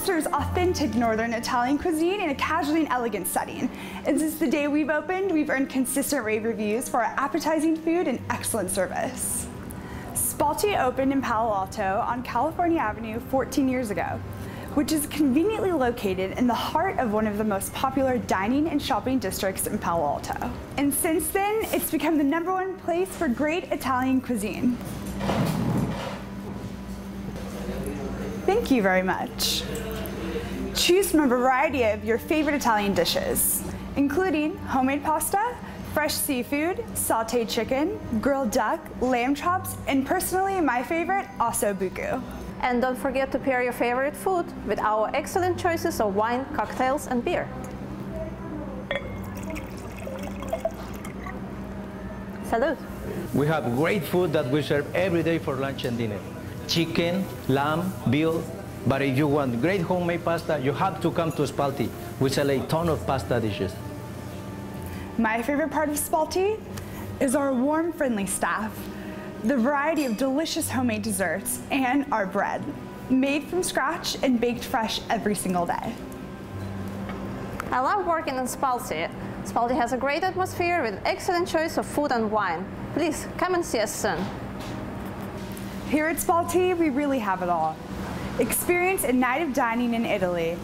Monsters authentic Northern Italian cuisine in a casually and elegant setting. And since the day we've opened, we've earned consistent rave reviews for our appetizing food and excellent service. Spalti opened in Palo Alto on California Avenue 14 years ago, which is conveniently located in the heart of one of the most popular dining and shopping districts in Palo Alto. And since then, it's become the #1 place for great Italian cuisine. Thank you very much. Choose from a variety of your favorite Italian dishes, including homemade pasta, fresh seafood, sautéed chicken, grilled duck, lamb chops, and personally my favorite, osso buco. And don't forget to pair your favorite food with our excellent choices of wine, cocktails, and beer. Salud! We have great food that we serve every day for lunch and dinner. Chicken, lamb, veal, but if you want great homemade pasta, you have to come to Spalti. We sell a ton of pasta dishes. My favorite part of Spalti is our warm, friendly staff, the variety of delicious homemade desserts, and our bread, made from scratch and baked fresh every single day. I love working in Spalti. Spalti has a great atmosphere with excellent choice of food and wine. Please come and see us soon. Here at Spalti, we really have it all. Experience a night of dining in Italy.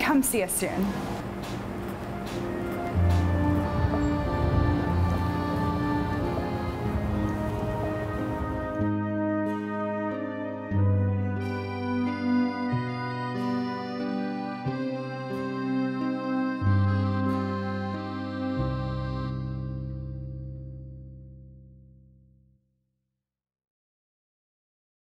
Come see us soon.